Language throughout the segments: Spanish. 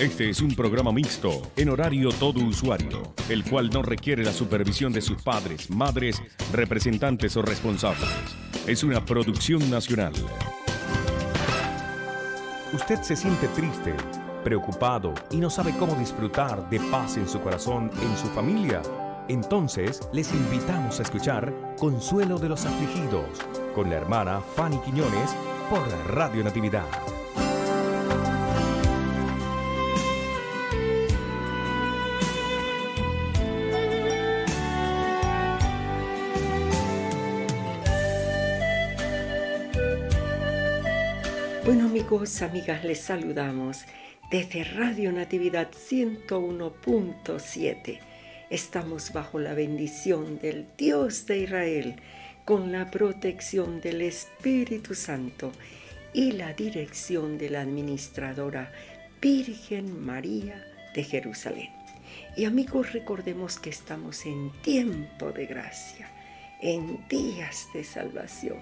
Este es un programa mixto, en horario todo usuario, el cual no requiere la supervisión de sus padres, madres, representantes o responsables. Es una producción nacional. Usted se siente triste, preocupado y no sabe cómo disfrutar de paz en su corazón, en su familia. Entonces, les invitamos a escuchar Consuelo de los Afligidos, con la hermana Fanny Quiñones, por Radio Natividad. Bueno, amigos, amigas, les saludamos desde Radio Natividad 101.7. Estamos bajo la bendición del Dios de Israel, con la protección del Espíritu Santo y la dirección de la administradora Virgen María de Jerusalén. Y amigos, recordemos que estamos en tiempo de gracia, en días de salvación.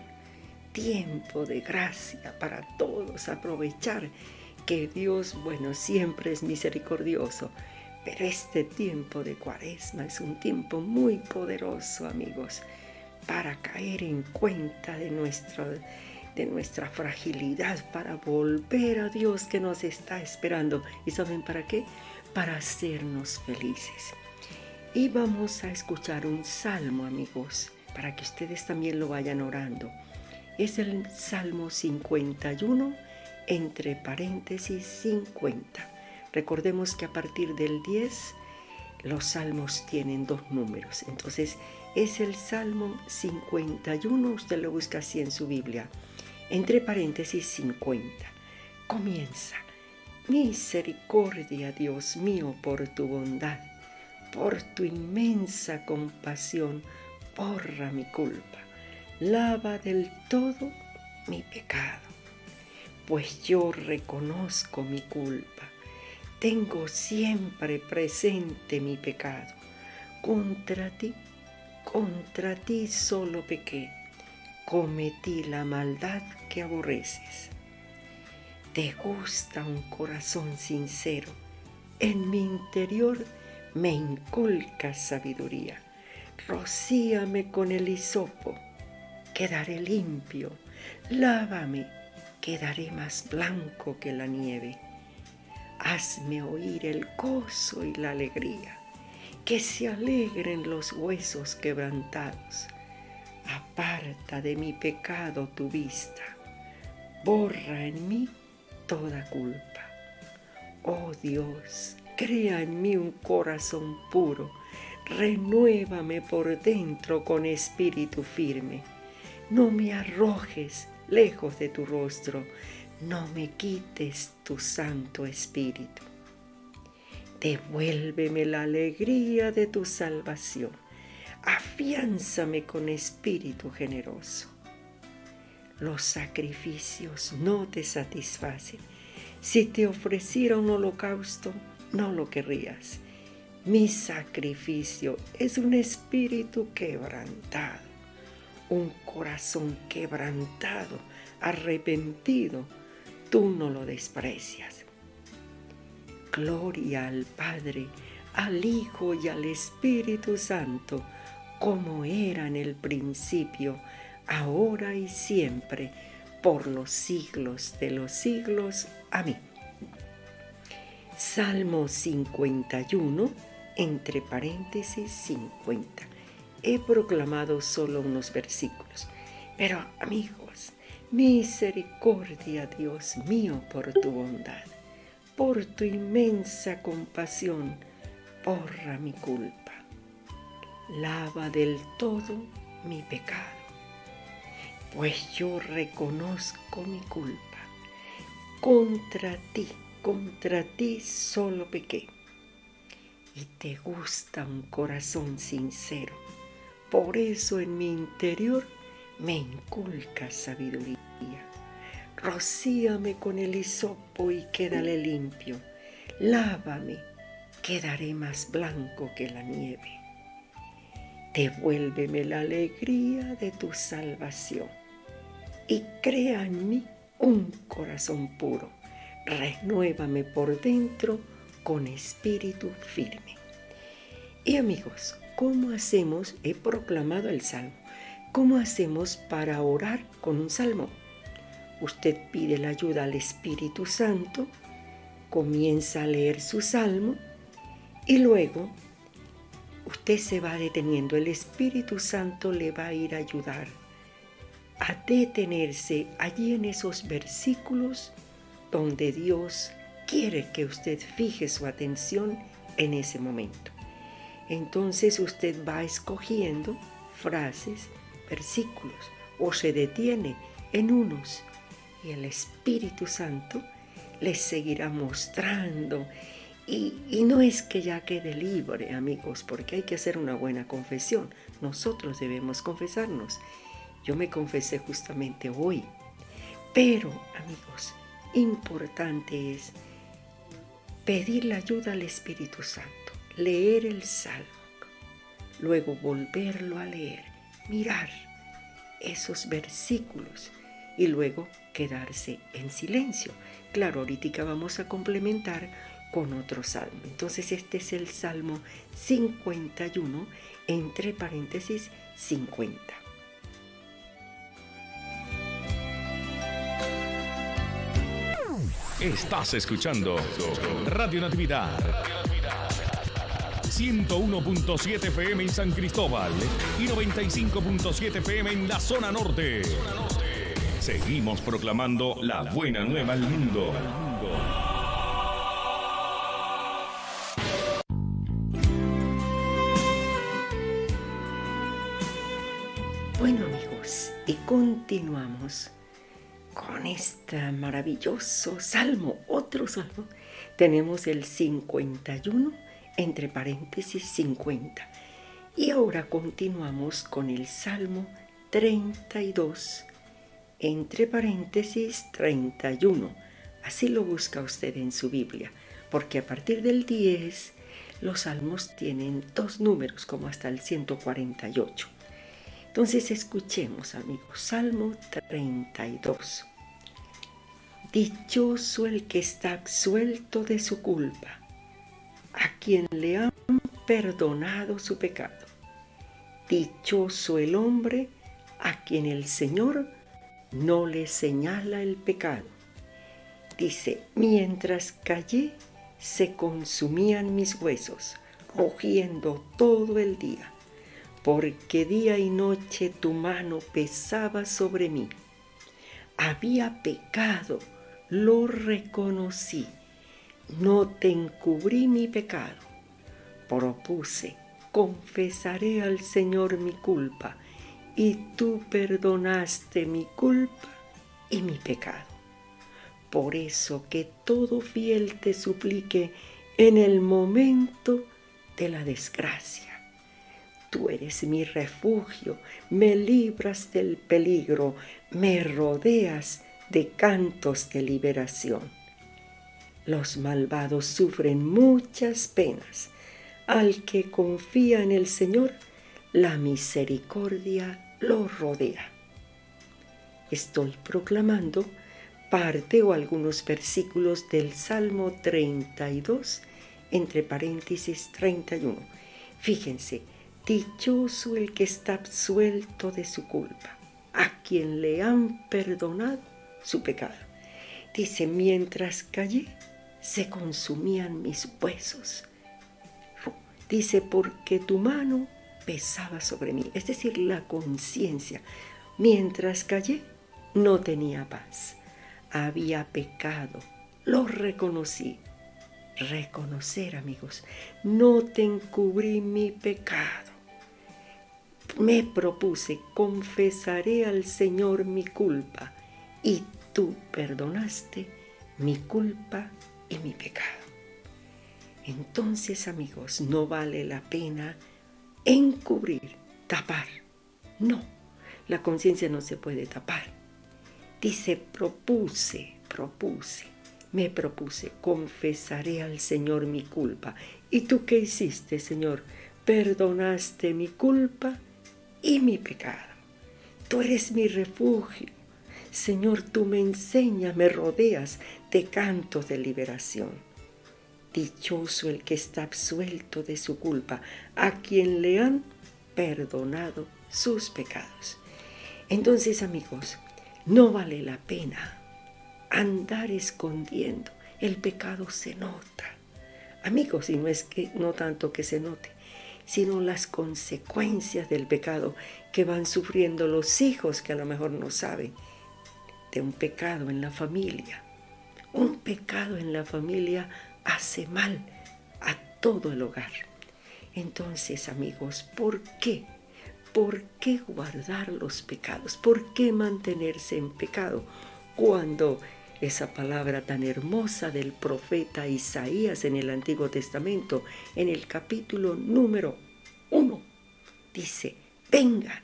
Tiempo de gracia para todos, aprovechar que Dios, bueno, siempre es misericordioso, pero este tiempo de Cuaresma es un tiempo muy poderoso, amigos, para caer en cuenta de nuestra fragilidad, para volver a Dios que nos está esperando. ¿Y saben para qué? Para hacernos felices. Y vamos a escuchar un salmo, amigos, para que ustedes también lo vayan orando. Es el Salmo 51, entre paréntesis 50. Recordemos que a partir del 10, los salmos tienen dos números. Entonces, es el Salmo 51, usted lo busca así en su Biblia, entre paréntesis 50. Comienza. Misericordia, Dios mío, por tu bondad, por tu inmensa compasión, borra mi culpa. Lava del todo mi pecado, pues yo reconozco mi culpa. Tengo siempre presente mi pecado. Contra ti solo pequé. Cometí la maldad que aborreces. Te gusta un corazón sincero. En mi interior me inculcas sabiduría. Rocíame con el hisopo. Quedaré limpio, lávame, quedaré más blanco que la nieve. Hazme oír el gozo y la alegría, que se alegren los huesos quebrantados. Aparta de mi pecado tu vista, borra en mí toda culpa. Oh Dios, crea en mí un corazón puro, renuévame por dentro con espíritu firme. No me arrojes lejos de tu rostro, no me quites tu Santo Espíritu. Devuélveme la alegría de tu salvación, afiánzame con espíritu generoso. Los sacrificios no te satisfacen, si te ofreciera un holocausto, no lo querrías. Mi sacrificio es un espíritu quebrantado. Un corazón quebrantado, arrepentido, tú no lo desprecias. Gloria al Padre, al Hijo y al Espíritu Santo, como era en el principio, ahora y siempre, por los siglos de los siglos. Amén. Salmo 51, entre paréntesis 50. He proclamado solo unos versículos, pero amigos, misericordia, Dios mío, por tu bondad, por tu inmensa compasión, borra mi culpa, lava del todo mi pecado, pues yo reconozco mi culpa. Contra ti solo pequé, y te gusta un corazón sincero. Por eso en mi interior me inculca sabiduría. Rocíame con el hisopo y quédale limpio. Lávame, quedaré más blanco que la nieve. Devuélveme la alegría de tu salvación y crea en mí un corazón puro. renuévame por dentro con espíritu firme. Y amigos, ¿cómo hacemos? He proclamado el salmo. ¿Cómo hacemos para orar con un salmo? Usted pide la ayuda al Espíritu Santo, comienza a leer su salmo y luego usted se va deteniendo. El Espíritu Santo le va a ir a ayudar a detenerse allí en esos versículos donde Dios quiere que usted fije su atención en ese momento. Entonces usted va escogiendo frases, versículos, o se detiene en unos y el Espíritu Santo les seguirá mostrando. Y no es que ya quede libre, amigos, porque hay que hacer una buena confesión. Nosotros debemos confesarnos. Yo me confesé justamente hoy. Pero, amigos, importante es pedir la ayuda al Espíritu Santo, leer el salmo, luego volverlo a leer, mirar esos versículos y luego quedarse en silencio. Claro, ahorita vamos a complementar con otro salmo. Entonces este es el Salmo 51, entre paréntesis 50. Estás escuchando Radio Natividad 101.7 FM en San Cristóbal y 95.7 FM en la zona norte. Seguimos proclamando la buena nueva al mundo. Bueno, amigos, y continuamos con este maravilloso salmo, otro salmo. Tenemos el 51, entre paréntesis 50. Y ahora continuamos con el Salmo 32, entre paréntesis 31. Así lo busca usted en su Biblia, porque a partir del 10, los salmos tienen dos números, como hasta el 148. Entonces escuchemos, amigos, Salmo 32. Dichoso el que está absuelto de su culpa, a quien le han perdonado su pecado. Dichoso el hombre a quien el Señor no le señala el pecado. Dice, mientras callé, se consumían mis huesos, rugiendo todo el día, porque día y noche tu mano pesaba sobre mí. Había pecado, lo reconocí. No te encubrí mi pecado. Propuse, confesaré al Señor mi culpa, y tú perdonaste mi culpa y mi pecado. Por eso que todo fiel te suplique en el momento de la desgracia. Tú eres mi refugio, me libras del peligro, me rodeas de cantos de liberación. Los malvados sufren muchas penas. Al que confía en el Señor, la misericordia lo rodea. Estoy proclamando parte o algunos versículos del Salmo 32, entre paréntesis 31. Fíjense, dichoso el que está absuelto de su culpa, a quien le han perdonado su pecado. Dice, mientras callé, se consumían mis huesos. Dice, porque tu mano pesaba sobre mí. Es decir, la conciencia. Mientras callé, no tenía paz. Había pecado. Lo reconocí. Reconocer, amigos. No te encubrí mi pecado. Me propuse, confesaré al Señor mi culpa. Y tú perdonaste mi culpa y mi pecado. Entonces, amigos, no vale la pena encubrir, tapar. No, la conciencia no se puede tapar. Dice, me propuse, confesaré al Señor mi culpa. ¿Y tú qué hiciste, Señor? Perdonaste mi culpa y mi pecado. Tú eres mi refugio. Señor, tú me enseñas, me rodeas de cantos de liberación. Dichoso el que está absuelto de su culpa, a quien le han perdonado sus pecados. Entonces, amigos, no vale la pena andar escondiendo. El pecado se nota. Amigos, y no es que no tanto que se note, sino las consecuencias del pecado que van sufriendo los hijos que a lo mejor no saben de un pecado en la familia. Un pecado en la familia hace mal a todo el hogar. Entonces, amigos, ¿por qué? ¿Por qué guardar los pecados? ¿Por qué mantenerse en pecado? Cuando esa palabra tan hermosa del profeta Isaías en el Antiguo Testamento, en el capítulo número 1, dice: vengan,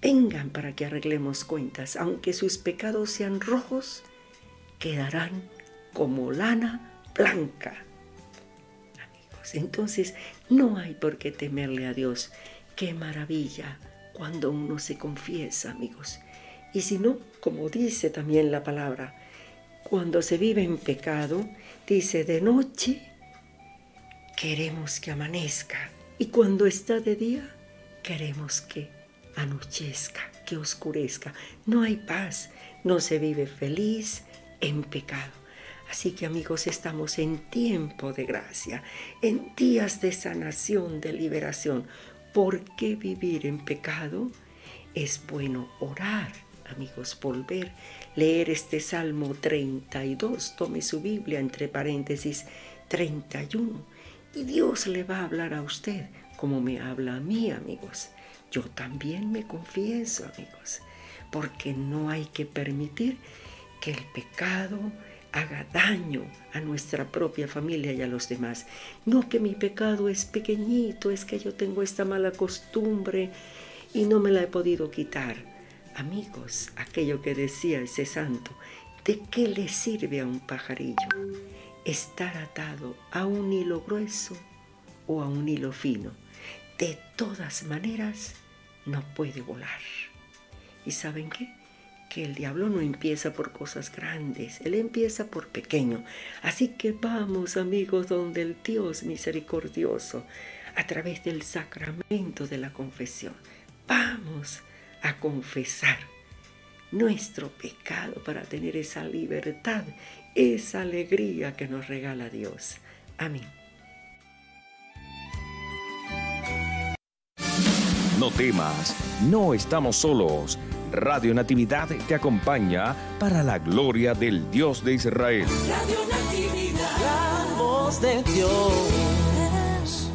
vengan para que arreglemos cuentas, aunque sus pecados sean rojos, quedarán como lana blanca. Amigos, entonces no hay por qué temerle a Dios. ¡Qué maravilla cuando uno se confiesa, amigos! Y si no, como dice también la palabra, cuando se vive en pecado, dice, de noche queremos que amanezca, y cuando está de día, queremos que anochezca, que oscurezca. No hay paz, no se vive feliz en pecado. Así que, amigos, estamos en tiempo de gracia, en días de sanación, de liberación. ¿Por qué vivir en pecado? Es bueno orar, amigos, volver, leer este Salmo 32, tome su Biblia, entre paréntesis, 31, y Dios le va a hablar a usted, como me habla a mí, amigos. Yo también me confieso, amigos, porque no hay que permitir que el pecado haga daño a nuestra propia familia y a los demás. No que mi pecado es pequeñito, es que yo tengo esta mala costumbre y no me la he podido quitar. Amigos, aquello que decía ese santo, ¿de qué le sirve a un pajarillo estar atado a un hilo grueso o a un hilo fino? De todas maneras, no puede volar. ¿Y saben qué? Que el diablo no empieza por cosas grandes, él empieza por pequeño. Así que vamos, amigos, donde el Dios misericordioso, a través del sacramento de la confesión. Vamos a confesar nuestro pecado para tener esa libertad, esa alegría que nos regala Dios. Amén. No temas, no estamos solos. Radio Natividad te acompaña para la gloria del Dios de Israel. Radio Natividad, la voz de Dios.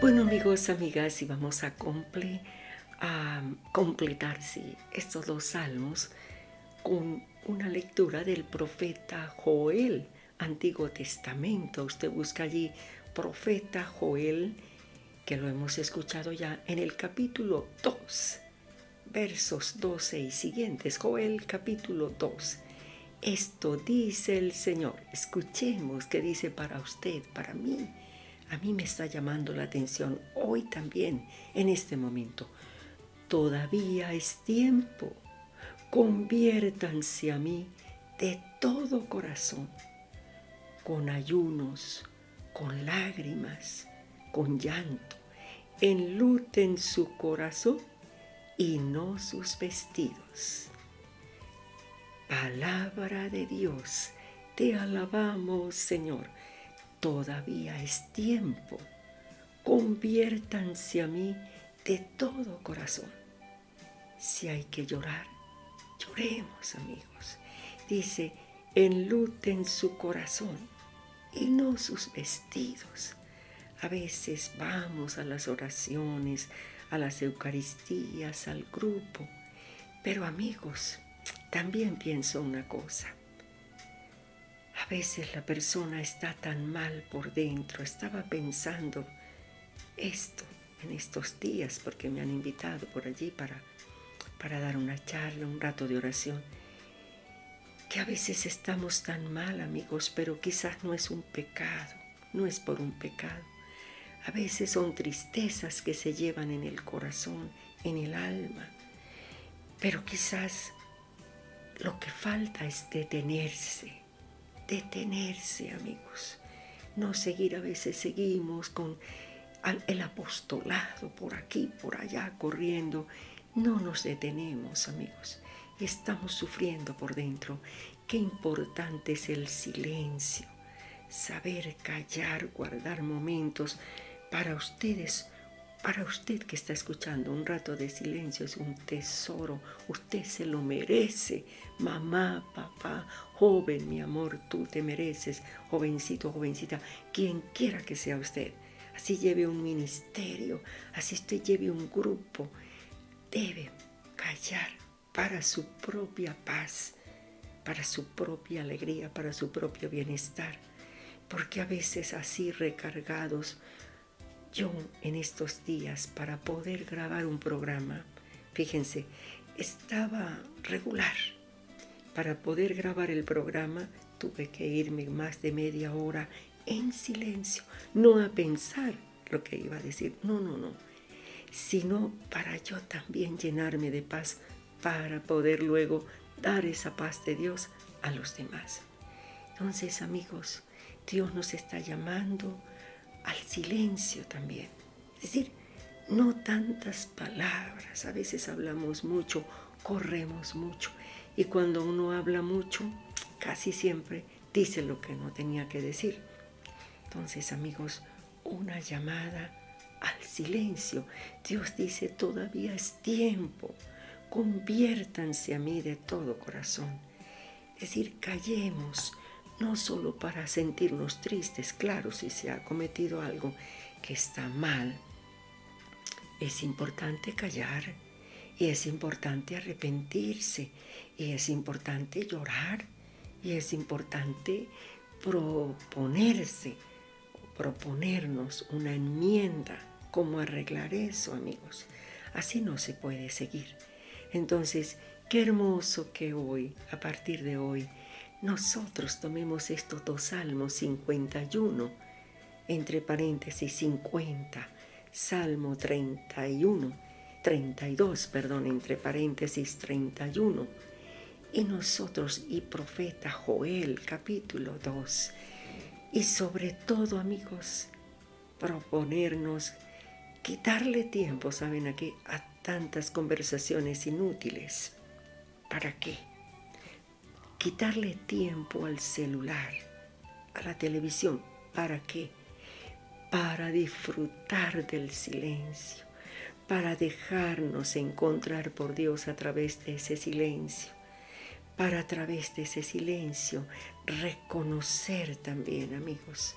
Bueno, amigos, amigas, y vamos a completar estos dos salmos con una lectura del profeta Joel, Antiguo Testamento. Usted busca allí profeta Joel, que lo hemos escuchado ya en el capítulo 2, versos 12 y siguientes. Joel capítulo 2. Esto dice el Señor. Escuchemos qué dice para usted, para mí. A mí me está llamando la atención hoy también, en este momento. Todavía es tiempo, conviértanse a mí de todo corazón, con ayunos, con lágrimas, con llanto, enluten su corazón y no sus vestidos. Palabra de Dios, te alabamos, Señor. Todavía es tiempo, conviértanse a mí de todo corazón. Si hay que llorar, lloremos, amigos. Dice, enluten su corazón y no sus vestidos. A veces vamos a las oraciones, a las eucaristías, al grupo. Pero, amigos, también pienso una cosa. A veces la persona está tan mal por dentro. Estaba pensando esto en estos días, porque me han invitado por allí para dar una charla, un rato de oración. que a veces estamos tan mal, amigos, pero quizás no es un pecado, no es por un pecado. A veces son tristezas que se llevan en el corazón, en el alma, pero quizás lo que falta es detenerse, amigos. No seguir, a veces seguimos con el apostolado por aquí, por allá, corriendo. No nos detenemos, amigos, y estamos sufriendo por dentro. Qué importante es el silencio, saber callar, guardar momentos para ustedes, para usted que está escuchando. Un rato de silencio es un tesoro, usted se lo merece. Mamá, papá, joven, mi amor, tú te mereces, jovencito, jovencita, quien quiera que sea usted. Así lleve un ministerio, así usted lleve un grupo, debe callar para su propia paz, para su propia alegría, para su propio bienestar. Porque a veces así recargados, yo en estos días para poder grabar un programa, fíjense, estaba regular. Para poder grabar el programa tuve que irme más de media hora en silencio, no a pensar lo que iba a decir, no, sino para yo también llenarme de paz para poder luego dar esa paz de Dios a los demás. Entonces, amigos, Dios nos está llamando al silencio también. Es decir, no tantas palabras. A veces hablamos mucho, corremos mucho. Y cuando uno habla mucho, casi siempre dice lo que no tenía que decir. Entonces, amigos, una llamada al silencio. Dios dice, todavía es tiempo. Conviértanse a mí de todo corazón. Es decir, callemos. No solo para sentirnos tristes, claro, si se ha cometido algo que está mal, es importante callar y es importante arrepentirse y es importante llorar y es importante proponerse, proponernos una enmienda, cómo arreglar eso, amigos. Así no se puede seguir. Entonces, qué hermoso que hoy, a partir de hoy, nosotros tomemos estos dos salmos, 51, entre paréntesis 50, Salmo 32, perdón, entre paréntesis 31, y nosotros y profeta Joel, capítulo 2, y sobre todo, amigos, proponernos quitarle tiempo, ¿saben a qué? A tantas conversaciones inútiles. ¿Para qué? Quitarle tiempo al celular, a la televisión. ¿Para qué? Para disfrutar del silencio, para dejarnos encontrar por Dios a través de ese silencio, para a través de ese silencio reconocer también, amigos,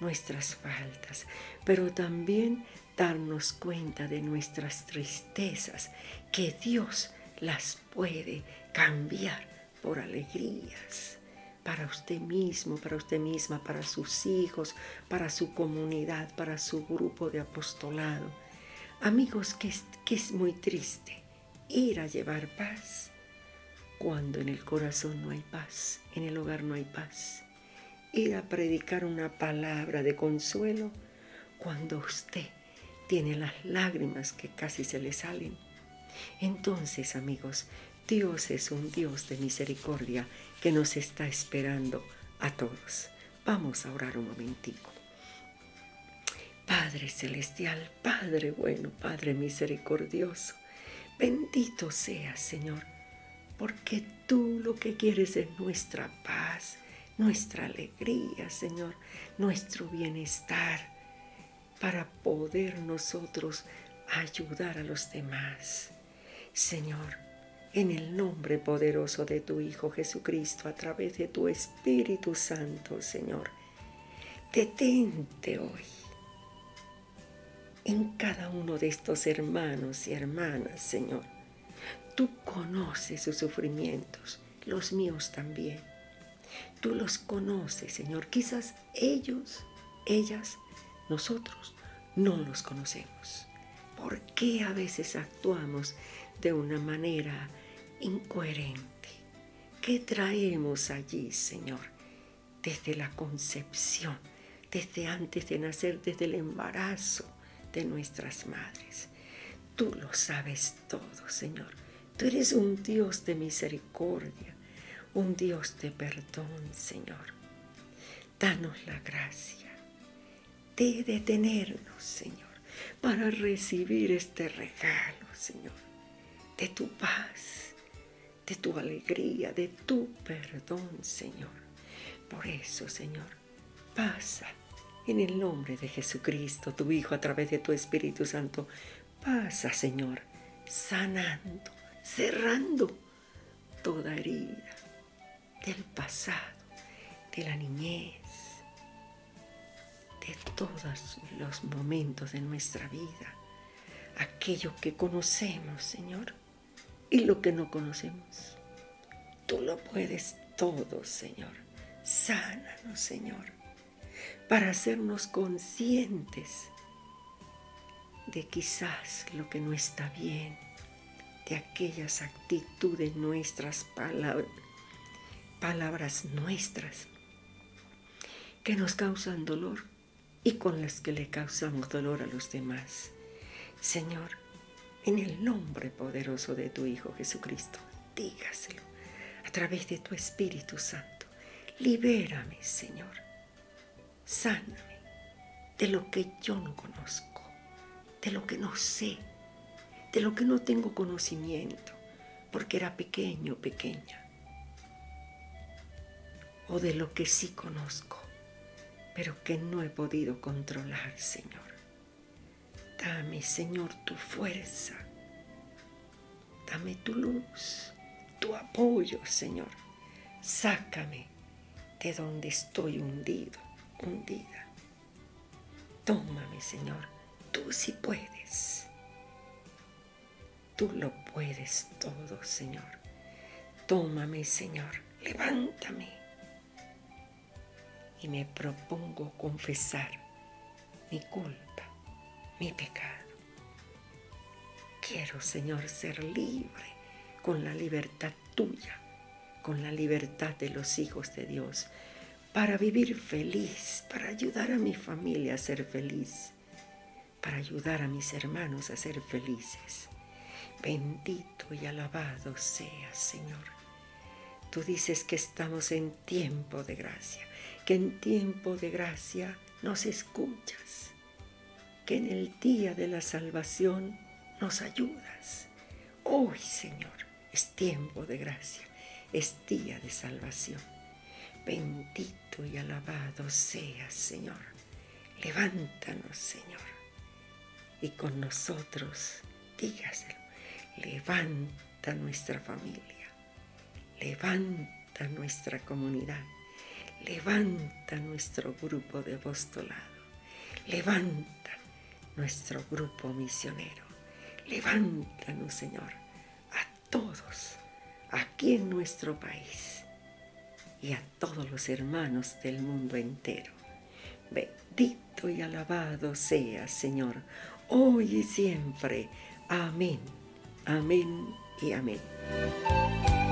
nuestras faltas, pero también darnos cuenta de nuestras tristezas, que Dios las puede cambiar por alegrías, para usted mismo, para usted misma, para sus hijos, para su comunidad, para su grupo de apostolado. Amigos, que es muy triste ir a llevar paz cuando en el corazón no hay paz, en el hogar no hay paz. Ir a predicar una palabra de consuelo cuando usted tiene las lágrimas que casi se le salen. Entonces, amigos, Dios es un Dios de misericordia que nos está esperando a todos. Vamos a orar un momentico. Padre celestial, Padre bueno, Padre misericordioso, bendito seas, Señor, porque tú lo que quieres es nuestra paz, nuestra alegría, Señor, nuestro bienestar, para poder nosotros ayudar a los demás. Señor, en el nombre poderoso de tu Hijo Jesucristo, a través de tu Espíritu Santo, Señor, detente hoy en cada uno de estos hermanos y hermanas, Señor. Tú conoces sus sufrimientos, los míos también. Tú los conoces, Señor. Quizás ellos, ellas, nosotros no los conocemos. ¿Por qué a veces actuamos de una manera incoherente? ¿Qué traemos allí, Señor? Desde la concepción, desde antes de nacer, desde el embarazo de nuestras madres. Tú lo sabes todo, Señor. Tú eres un Dios de misericordia, un Dios de perdón, Señor. Danos la gracia de detenernos, Señor, para recibir este regalo, Señor, de tu paz, de tu alegría, de tu perdón, Señor. Por eso, Señor, pasa en el nombre de Jesucristo, tu Hijo, a través de tu Espíritu Santo. Pasa, Señor, sanando, cerrando toda herida del pasado, de la niñez, de todos los momentos de nuestra vida, aquello que conocemos, Señor, y lo que no conocemos. Tú lo puedes todo, Señor. Sánanos, Señor, para hacernos conscientes de quizás lo que no está bien, de aquellas actitudes nuestras, palabras nuestras que nos causan dolor y con las que le causamos dolor a los demás. Señor, en el nombre poderoso de tu Hijo Jesucristo, dígaselo a través de tu Espíritu Santo. Libérame, Señor, sáname de lo que yo no conozco, de lo que no sé, de lo que no tengo conocimiento, porque era pequeño, pequeña, o de lo que sí conozco, pero que no he podido controlar, Señor. Dame, Señor, tu fuerza, dame tu luz, tu apoyo, Señor. Sácame de donde estoy hundido, hundida. Tómame, Señor. Tú sí puedes. Tú lo puedes todo, Señor. Tómame, Señor. Levántame. Y me propongo confesar mi culpa, mi pecado. Quiero, Señor, ser libre con la libertad tuya, con la libertad de los hijos de Dios, para vivir feliz, para ayudar a mi familia a ser feliz, para ayudar a mis hermanos a ser felices. Bendito y alabado seas, Señor. Tú dices que estamos en tiempo de gracia, que en tiempo de gracia nos escuchas, que en el día de la salvación nos ayudas. Hoy, Señor, es tiempo de gracia, es día de salvación. Bendito y alabado seas, Señor. Levántanos, Señor. Y con nosotros, dígaselo, levanta nuestra familia, levanta nuestra comunidad, levanta nuestro grupo de apostolado, levanta nuestro grupo misionero, levántanos, Señor, a todos aquí en nuestro país y a todos los hermanos del mundo entero. Bendito y alabado seas, Señor, hoy y siempre. Amén, amén y amén.